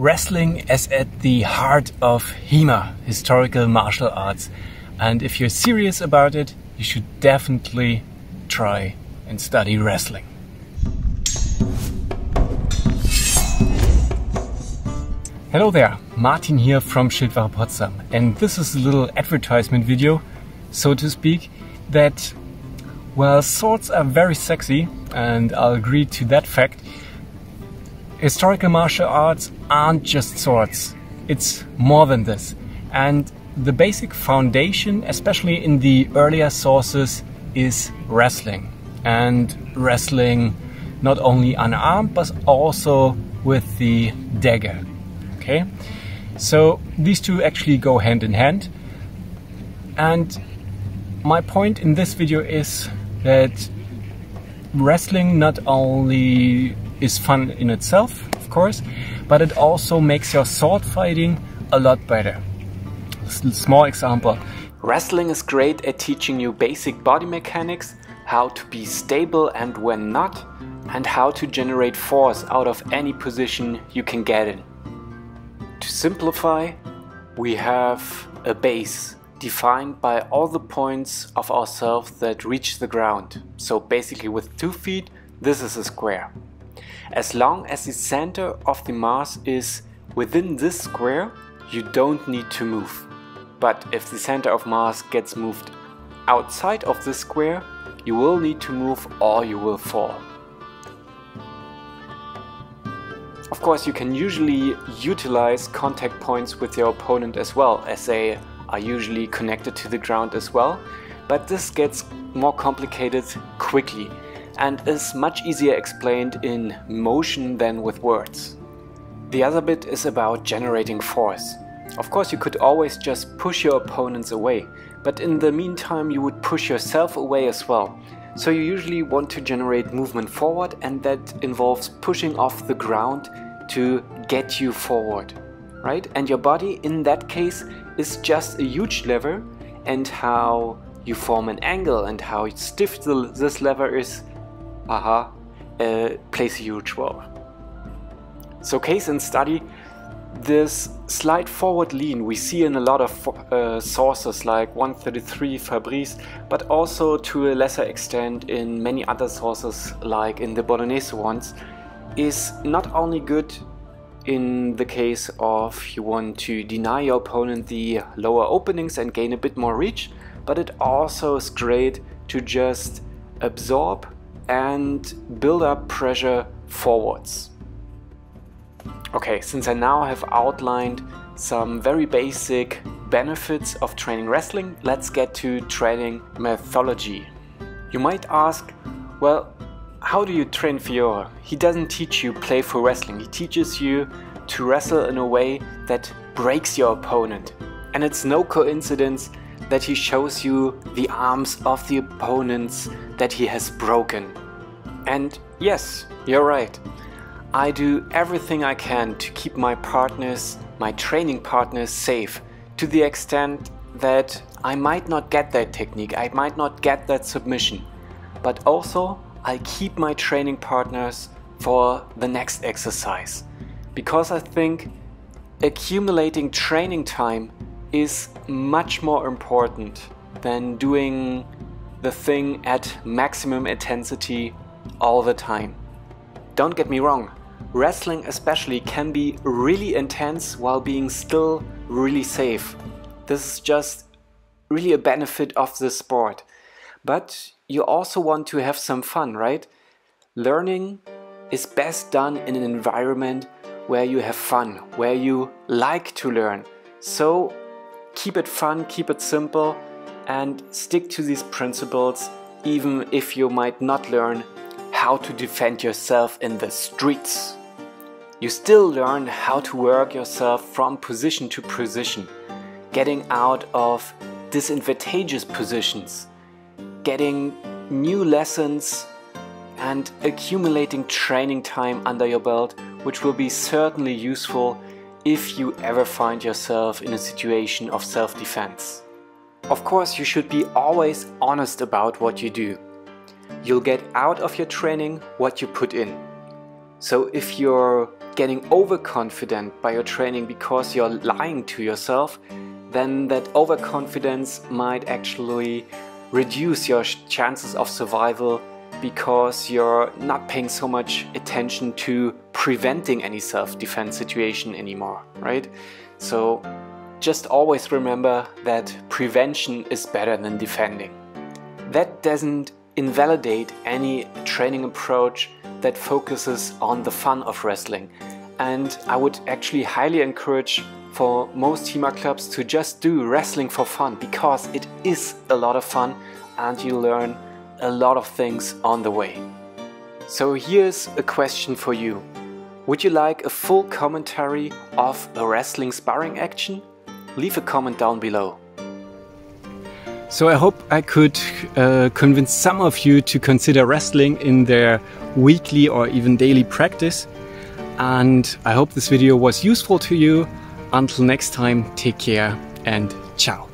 wrestling is at the heart of HEMA, historical martial arts. And if you're serious about it, you should definitely try and study wrestling. Hello there, Martin here from Schildwache Potsdam, and this is a little advertisement video, so to speak, that, well, swords are very sexy, and I'll agree to that fact. Historical martial arts aren't just swords, it's more than this. And the basic foundation, especially in the earlier sources, is wrestling. And wrestling not only unarmed, but also with the dagger. Okay? So these two actually go hand in hand. And my point in this video is that wrestling not only is fun in itself, of course, but it also makes your sword fighting a lot better. Small example. Wrestling is great at teaching you basic body mechanics, how to be stable and when not, and how to generate force out of any position you can get in. To simplify, we have a base defined by all the points of ourselves that reach the ground. So basically with 2 feet, this is a square. As long as the center of the mass is within this square, you don't need to move. But if the center of mass gets moved outside of this square, you will need to move or you will fall. Of course, you can usually utilize contact points with your opponent as well, as they are usually connected to the ground as well, but this gets more complicated quickly and is much easier explained in motion than with words. The other bit is about generating force. Of course, you could always just push your opponents away, but in the meantime you would push yourself away as well. So you usually want to generate movement forward, and that involves pushing off the ground to get you forward, right? And your body in that case is just a huge lever, and how you form an angle and how stiff this lever is plays a huge role. So case and study, this slight forward lean we see in a lot of sources like 133 Fabrice, but also to a lesser extent in many other sources like in the Bolognese ones, is not only good in the case of you want to deny your opponent the lower openings and gain a bit more reach, but it also is great to just absorb and build up pressure forwards. Okay, since I now have outlined some very basic benefits of training wrestling, let's get to training methodology. You might ask, well, how do you train Fiora? He doesn't teach you playful wrestling, he teaches you to wrestle in a way that breaks your opponent. And it's no coincidence that he shows you the arms of the opponents that he has broken. And yes, you're right. I do everything I can to keep my partners, my training partners, safe, to the extent that I might not get that technique, I might not get that submission. But also, I keep my training partners for the next exercise. Because I think accumulating training time is much more important than doing the thing at maximum intensity all the time. Don't get me wrong, wrestling especially can be really intense while being still really safe. This is just really a benefit of this sport. But you also want to have some fun, right? Learning is best done in an environment where you have fun, where you like to learn. So keep it fun, keep it simple, and stick to these principles, even if you might not learn how to defend yourself in the streets. You still learn how to work yourself from position to position, getting out of disadvantageous positions, getting new lessons and accumulating training time under your belt, which will be certainly useful if you ever find yourself in a situation of self-defense. Of course, you should be always honest about what you do. You'll get out of your training what you put in. So if you're getting overconfident by your training because you're lying to yourself, then that overconfidence might actually reduce your chances of survival because you're not paying so much attention to preventing any self-defense situation anymore, right? So just always remember that prevention is better than defending. That doesn't invalidate any training approach that focuses on the fun of wrestling. And I would actually highly encourage for most HEMA clubs to just do wrestling for fun, because it is a lot of fun and you learn a lot of things on the way. So here's a question for you. Would you like a full commentary of a wrestling sparring action? Leave a comment down below. So I hope I could convince some of you to consider wrestling in their weekly or even daily practice. And I hope this video was useful to you. Until next time, take care and ciao.